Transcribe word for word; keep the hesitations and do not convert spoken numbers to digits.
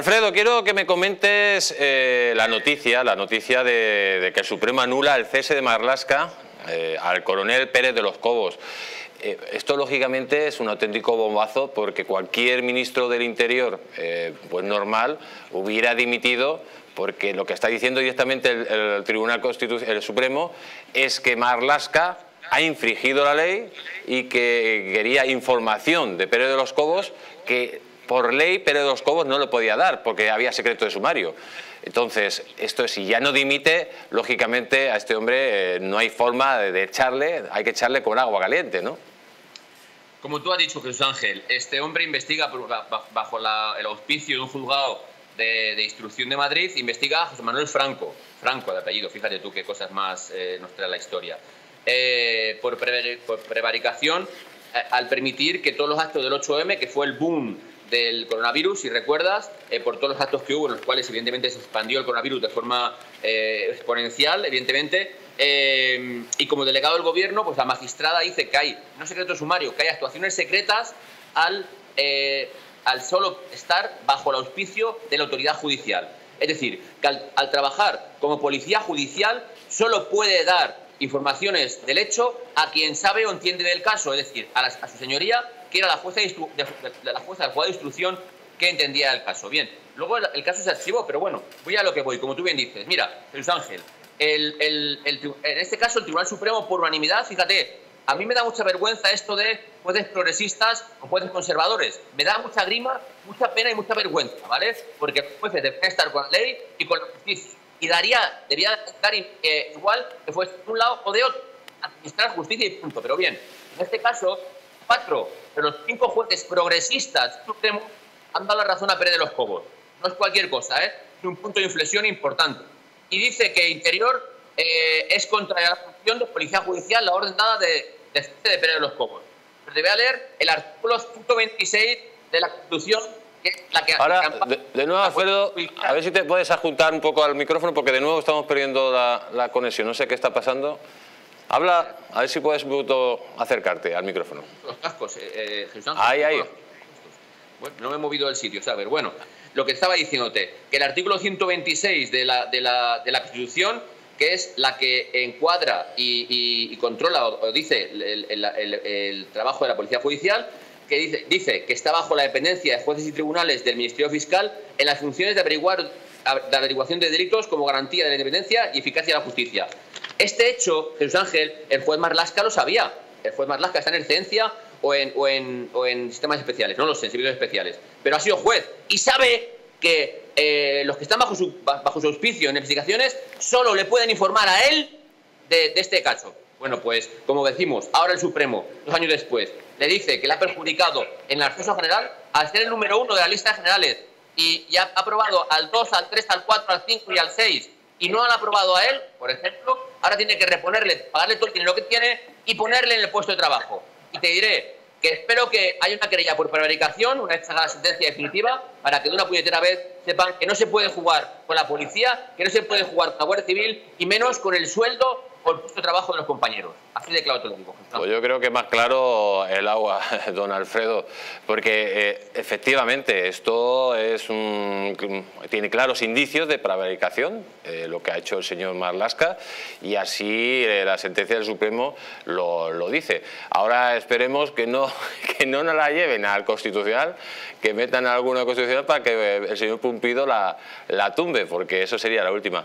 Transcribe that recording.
Alfredo, quiero que me comentes eh, la noticia, la noticia de, de que el Supremo anula el cese de Marlaska eh, al coronel Pérez de los Cobos. Eh, esto, lógicamente, es un auténtico bombazo porque cualquier ministro del Interior, eh, pues normal, hubiera dimitido, porque lo que está diciendo directamente el, el Tribunal Constitucional, el Supremo, es que Marlaska ha infringido la ley y que quería información de Pérez de los Cobos que, por ley, Pérez de los Cobos no lo podía dar porque había secreto de sumario. Entonces, esto si ya no dimite, lógicamente a este hombre eh, no hay forma de, de echarle, hay que echarle con agua caliente, ¿no? Como tú has dicho, Jesús Ángel, este hombre investiga por, bajo la, el auspicio de un juzgado de, de instrucción de Madrid, investiga a José Manuel Franco, Franco de apellido, fíjate tú qué cosas más eh, nos trae la historia, eh, por, pre, por prevaricación eh, al permitir que todos los actos del ocho eme, que fue el boom del coronavirus, si recuerdas, eh, por todos los actos que hubo, en los cuales evidentemente se expandió el coronavirus de forma eh, exponencial, evidentemente, eh, y como delegado del gobierno, pues la magistrada dice que hay, no secreto sumario, que hay actuaciones secretas al, eh, al solo estar bajo el auspicio de la autoridad judicial. Es decir, que al, al trabajar como policía judicial solo puede dar informaciones del hecho a quien sabe o entiende del caso, es decir, a, la, a su señoría, que era la jueza, de de, de, la jueza del juzgado de instrucción que entendía el caso. Bien, luego el, el caso se archivó, pero bueno, voy a lo que voy, como tú bien dices. Mira, Jesús Ángel, el, el, el, en este caso el Tribunal Supremo, por unanimidad, fíjate, a mí me da mucha vergüenza esto de jueces progresistas o jueces conservadores. Me da mucha grima, mucha pena y mucha vergüenza, ¿vale? Porque los jueces deberían estar con la ley y con la justicia. Y daría, debía estar eh, igual que fuese de un lado o de otro, administrar justicia y punto. Pero bien, en este caso, cuatro de los cinco jueces progresistas han dado la razón a Pérez de los Cobos. No es cualquier cosa, ¿eh? Es un punto de inflexión importante. Y dice que Interior eh, es contra la función de policía judicial, la orden dada de, de, de Pérez de los Cobos. Pero te voy a leer el artículo ciento veintiséis de la Constitución. Que es la que ahora, de, de nuevo, Alfredo, a ver si te puedes ajuntar un poco al micrófono, porque de nuevo estamos perdiendo la, la conexión. No sé qué está pasando. Habla, a ver si puedes, Bruto, acercarte al micrófono. Los cascos, eh, Jesús Ángel. Ahí, ahí. Bueno, no me he movido del sitio, ¿sabes? Bueno, lo que estaba diciéndote, que el artículo ciento veintiséis de la, de la, de la Constitución, que es la que encuadra y, y, y controla o, o dice el, el, el, el trabajo de la Policía Judicial, que dice, dice que está bajo la dependencia de jueces y tribunales del Ministerio Fiscal en las funciones de averiguar de averiguación de delitos como garantía de la independencia y eficacia de la justicia. Este hecho, Jesús Ángel, el juez Marlaska lo sabía. El juez Marlaska está en excedencia o en, o, en, o en sistemas especiales, no los servicios especiales. Pero ha sido juez y sabe que eh, los que están bajo su, bajo su auspicio en investigaciones solo le pueden informar a él de, de este caso. Bueno, pues, como decimos, ahora el Supremo, dos años después, le dice que le ha perjudicado en el acceso general al ser el número uno de la lista de generales y, y ha aprobado al dos, al tres, al cuatro, al cinco y al seis. Y no han aprobado a él, por ejemplo, ahora tiene que reponerle, pagarle todo el dinero que tiene y ponerle en el puesto de trabajo. Y te diré que espero que haya una querella por prevaricación, una vez haga la sentencia definitiva, para que de una puñetera vez sepan que no se puede jugar con la policía, que no se puede jugar con la Guardia Civil y menos con el sueldo o el puesto de trabajo de los compañeros. Así de claro te lo digo. Pues yo creo que más claro el agua, don Alfredo, porque eh, efectivamente esto es un, tiene claros indicios de prevaricación, eh, lo que ha hecho el señor Marlaska, y así eh, la sentencia del Supremo lo, lo dice. Ahora esperemos que no, que no nos la lleven al Constitucional, que metan alguna Constitucional para que el señor Pumpido la, la tumbe, porque eso sería la última.